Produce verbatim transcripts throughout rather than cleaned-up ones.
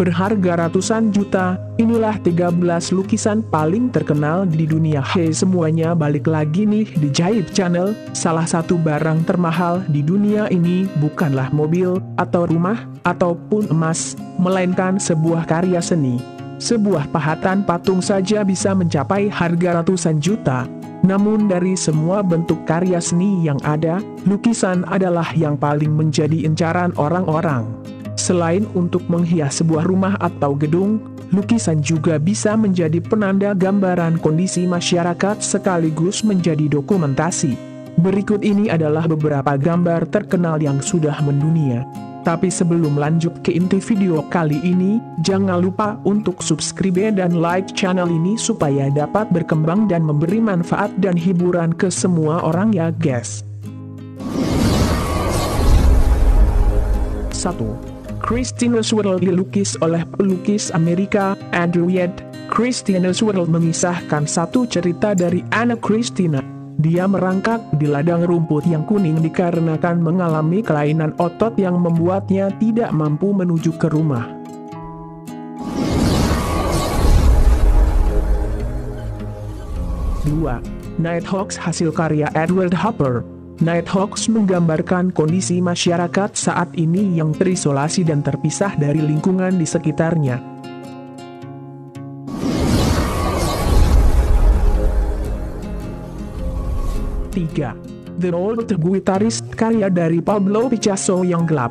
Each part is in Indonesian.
berharga ratusan juta, inilah tiga belas lukisan paling terkenal di dunia. Hei, semuanya balik lagi nih di Jaip Channel. Salah satu barang termahal di dunia ini bukanlah mobil, atau rumah, ataupun emas, melainkan sebuah karya seni. Sebuah pahatan patung saja bisa mencapai harga ratusan juta. Namun dari semua bentuk karya seni yang ada, lukisan adalah yang paling menjadi incaran orang-orang. Selain untuk menghias sebuah rumah atau gedung, lukisan juga bisa menjadi penanda gambaran kondisi masyarakat sekaligus menjadi dokumentasi. Berikut ini adalah beberapa gambar terkenal yang sudah mendunia. Tapi sebelum lanjut ke inti video kali ini, jangan lupa untuk subscribe dan like channel ini supaya dapat berkembang dan memberi manfaat dan hiburan ke semua orang ya guys. satu. Christina Seurat dilukis oleh pelukis Amerika, Andrew Yad. Christina Seurat mengisahkan satu cerita dari anak Christina. Dia merangkak di ladang rumput yang kuning dikarenakan mengalami kelainan otot yang membuatnya tidak mampu menuju ke rumah. dua. Nighthawks hasil karya Edward Hopper. Nighthawks menggambarkan kondisi masyarakat saat ini yang terisolasi dan terpisah dari lingkungan di sekitarnya. tiga. The Old Guitarist karya dari Pablo Picasso yang gelap.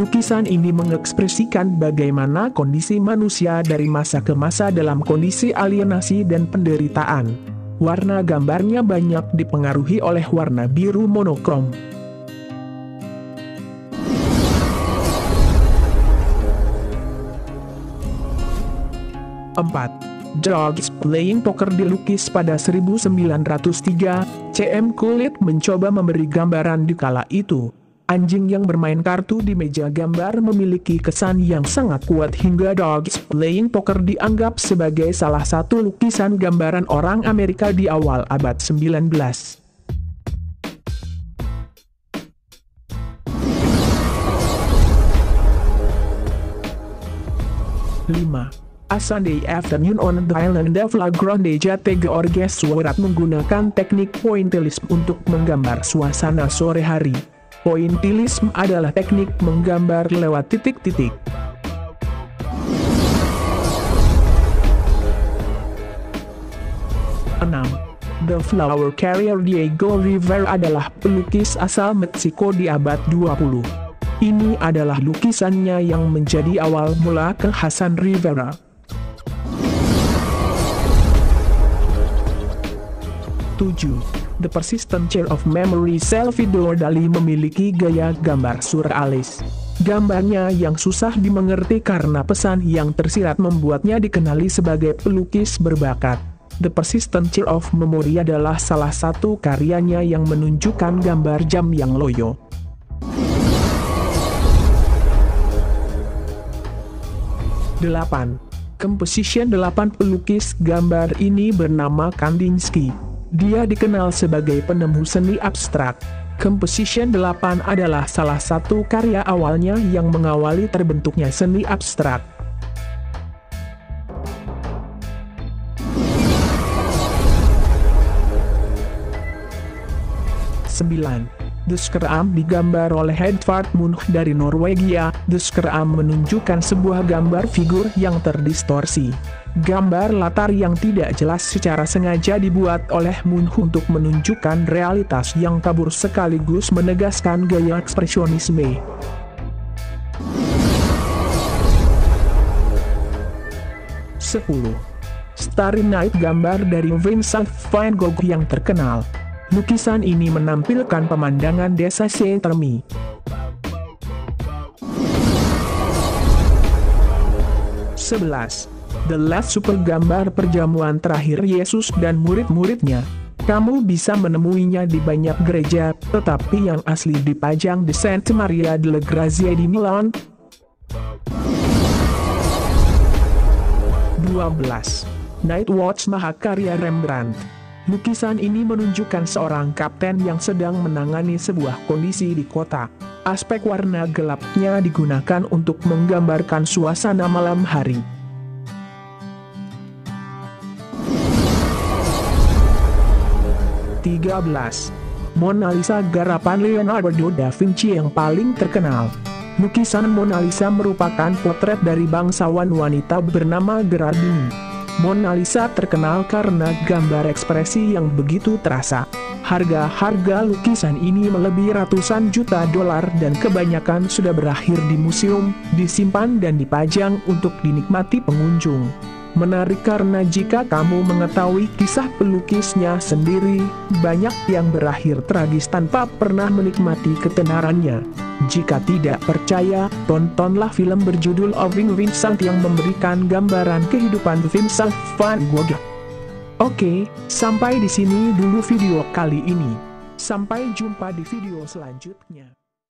Lukisan ini mengekspresikan bagaimana kondisi manusia dari masa ke masa dalam kondisi alienasi dan penderitaan. Warna gambarnya banyak dipengaruhi oleh warna biru monokrom. empat. Georges Playing Poker dilukis pada seribu sembilan ratus tiga, C M Coolidge mencoba memberi gambaran di kala itu. Anjing yang bermain kartu di meja gambar memiliki kesan yang sangat kuat hingga Georges Playing Poker dianggap sebagai salah satu lukisan gambaran orang Amerika di awal abad sembilan belas. lima. A Sunday Afternoon on the Island of La Grande Jatte. Georges Seurat menggunakan teknik pointillisme untuk menggambar suasana sore hari. Pointillisme adalah teknik menggambar lewat titik-titik. enam. The Flower Carrier Diego Rivera adalah pelukis asal Meksiko di abad dua puluh. Ini adalah lukisannya yang menjadi awal mula kekhasan Rivera. tujuh. The Persistent Chair of Memory. Salvador Dali memiliki gaya gambar surrealis. Gambarnya yang susah dimengerti karena pesan yang tersirat membuatnya dikenali sebagai pelukis berbakat. The Persistent Chair of Memory adalah salah satu karyanya yang menunjukkan gambar jam yang loyo. delapan. Composition. Delapan pelukis gambar ini bernama Kandinsky. Dia dikenal sebagai penemu seni abstrak. Composition delapan adalah salah satu karya awalnya yang mengawali terbentuknya seni abstrak. sembilan. The Skream digambar oleh Edvard Munch dari Norwegia. The Skream menunjukkan sebuah gambar figur yang terdistorsi. Gambar latar yang tidak jelas secara sengaja dibuat oleh Munch untuk menunjukkan realitas yang kabur sekaligus menegaskan gaya ekspresionisme. sepuluh. Starry Night gambar dari Vincent van Gogh yang terkenal. Lukisan ini menampilkan pemandangan desa Saint-Remy. sebelas. The Last Supper gambar perjamuan terakhir Yesus dan murid-muridnya. Kamu bisa menemuinya di banyak gereja, tetapi yang asli dipajang di Santa Maria delle Grazie di Milan. dua belas. Night Watch mahakarya Rembrandt. Lukisan ini menunjukkan seorang kapten yang sedang menangani sebuah kondisi di kota. Aspek warna gelapnya digunakan untuk menggambarkan suasana malam hari. tiga belas. Mona Lisa garapan Leonardo da Vinci yang paling terkenal. Lukisan Mona Lisa merupakan potret dari bangsawan wanita bernama Gerardini. Mona Lisa terkenal karena gambar ekspresi yang begitu terasa. Harga-harga lukisan ini melebihi ratusan juta dolar dan kebanyakan sudah berakhir di museum, disimpan dan dipajang untuk dinikmati pengunjung. Menarik karena jika kamu mengetahui kisah pelukisnya sendiri, banyak yang berakhir tragis tanpa pernah menikmati ketenarannya. Jika tidak percaya, tontonlah film berjudul Loving Vincent yang memberikan gambaran kehidupan Vincent van Gogh. Oke, sampai di sini dulu video kali ini. Sampai jumpa di video selanjutnya.